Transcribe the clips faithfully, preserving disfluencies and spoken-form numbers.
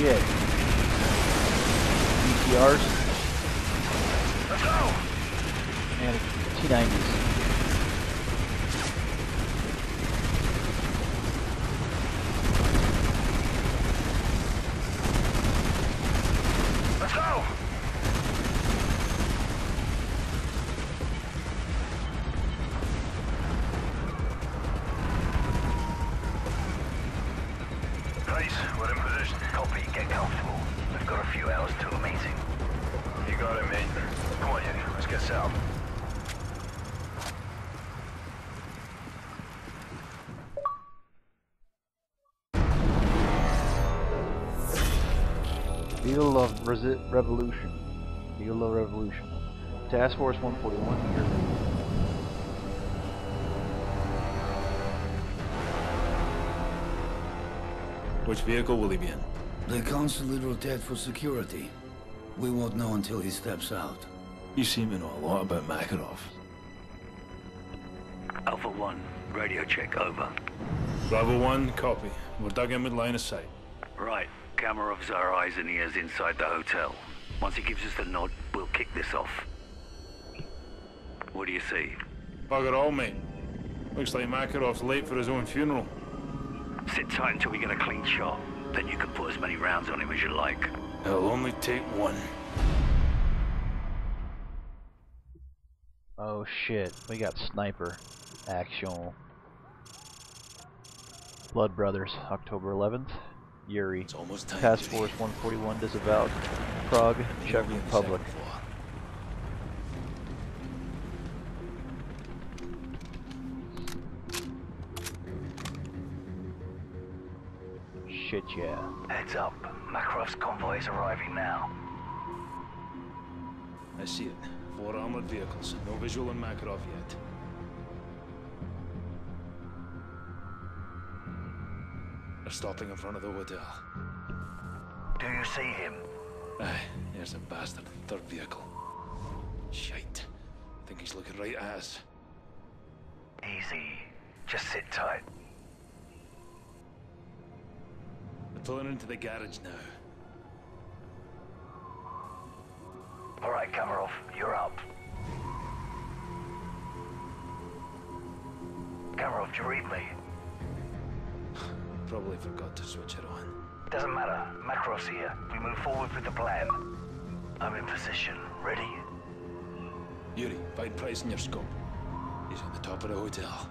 shit. D T Rs. Let's go! And T nineties. Of Revolution. The Yellow Revolution. Task Force one forty-one here. Which vehicle will he be in? The consulate rotate for security. We won't know until he steps out. You seem to know a lot about Makarov. Alpha one, radio check over. Bravo one, copy. We're dug in with line of sight. Right. Kamarov's our eyes and ears inside the hotel. Once he gives us the nod, we'll kick this off. What do you see? Bug it all, mate. Looks like Makarov's late for his own funeral. Sit tight until we get a clean shot. Then you can put as many rounds on him as you like. It'll only take one. Oh shit, we got sniper action. Blood Brothers, October eleventh. Yuri. Task Force one forty-one disavowed. Prague, Czech Republic. Shit, yeah. Heads up. Makarov's convoy is arriving now. I see it. Four armored vehicles. No visual on Makarov yet. Stopping in front of the hotel. Do you see him? Aye, there's a bastard in the third vehicle. Shite. I think he's looking right at us. Easy. Just sit tight. We're pulling into the garage now. Alright, Kamarov, you're up. Kamarov, do you read me? Probably forgot to switch it on. Doesn't matter. Makarov's here. We move forward with the plan. I'm in position. Ready? Yuri, find Price in your scope. He's on the top of the hotel.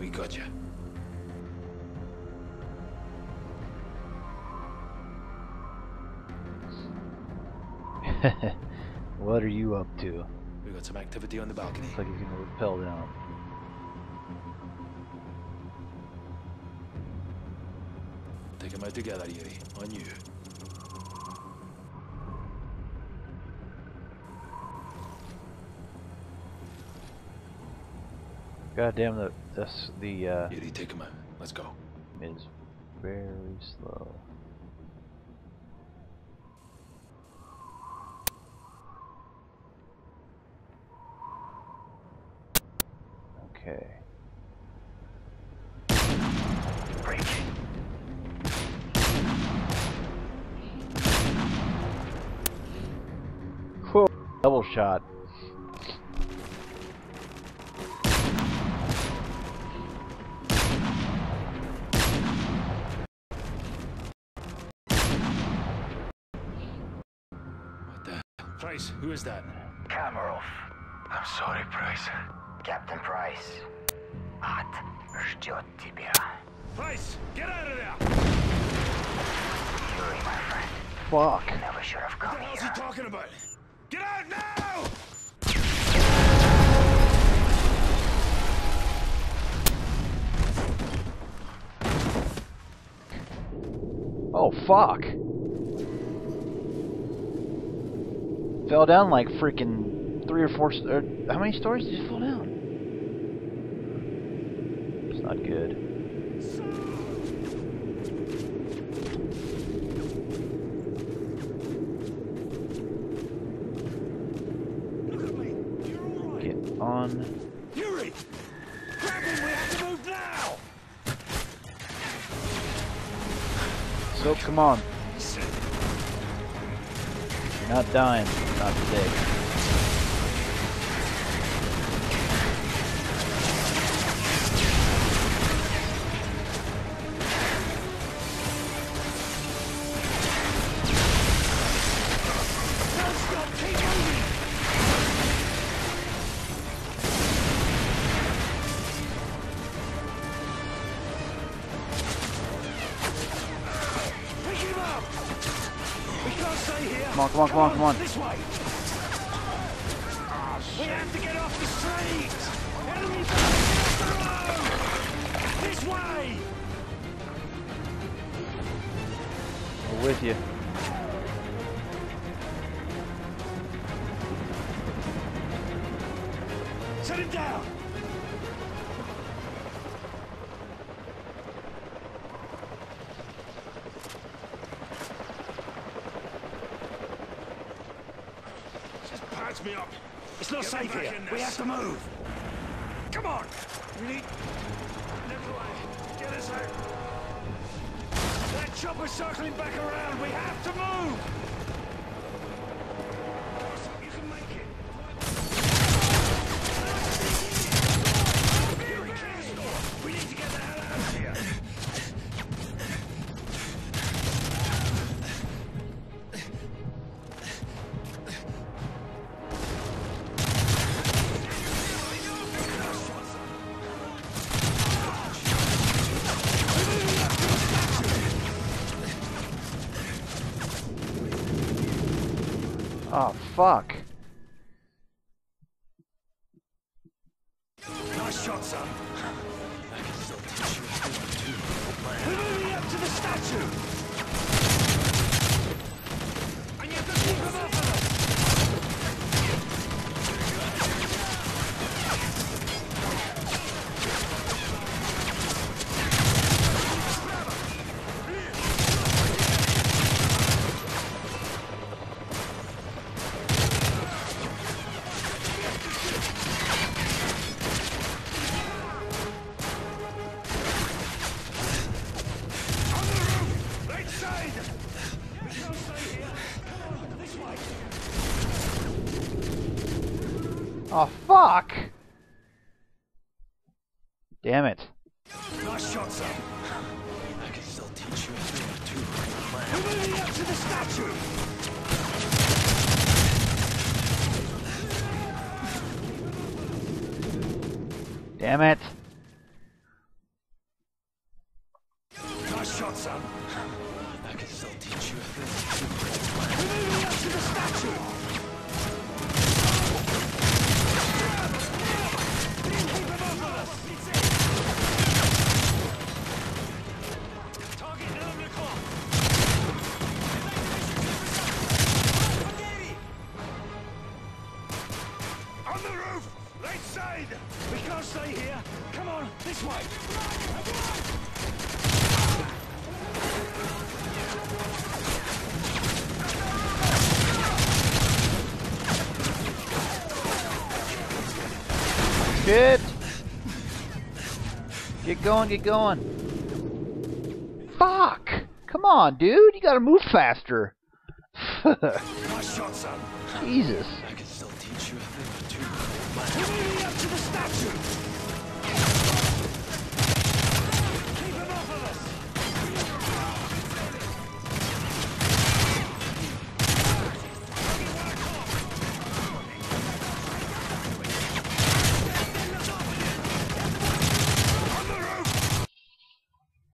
We got you. What are you up to? We've got some activity on the balcony. Looks like he's gonna rappel down. Take him out together, Yuri. On you. God damn, the, that's the, uh... Yuri, take him out. Let's go. It's very slow. Okay. Break. Cool. Double shot. What the Price, who is that? Kamarov. I'm sorry, Price. Captain Price. Ад ждет тебя. Price, get out of there! Yuri, my friend. Fuck. You never should have come here. What the hell is he talking about? Get out now! Oh, fuck. Fell down like freaking three or four... Or how many stories did you fall down? Not good. Look at me. You're all right. Get on. Yuri. So come on. You're not dying. Not today. Come on, come on, come on, come on. This way. We have to get off the street. Enemy fire! This way. We're with you. Set him down. Me up. It's not safe here. We have to move. Come on. We need. Never mind. Get us out. That chopper's circling back around. We have to move. You can make it. Yuri, we need to get the hell out of here. Oh, fuck. Nice shot, son. I can still teach you how to do it. We're moving up to the statue. And you have to keep them off Oh, fuck! Damn it. Nice shot, son. I can still teach you how to do it. We're moving up to the statue! Damn it. Nice shot, son. I can still teach you how to do it. We're moving up to the statue! We can't stay here. Come on, this way. Shit. Get going, get going. Fuck. Come on, dude. You gotta move faster. Nice shot, son. Jesus. I can still teach you a thing or two. We're moving up to the statue!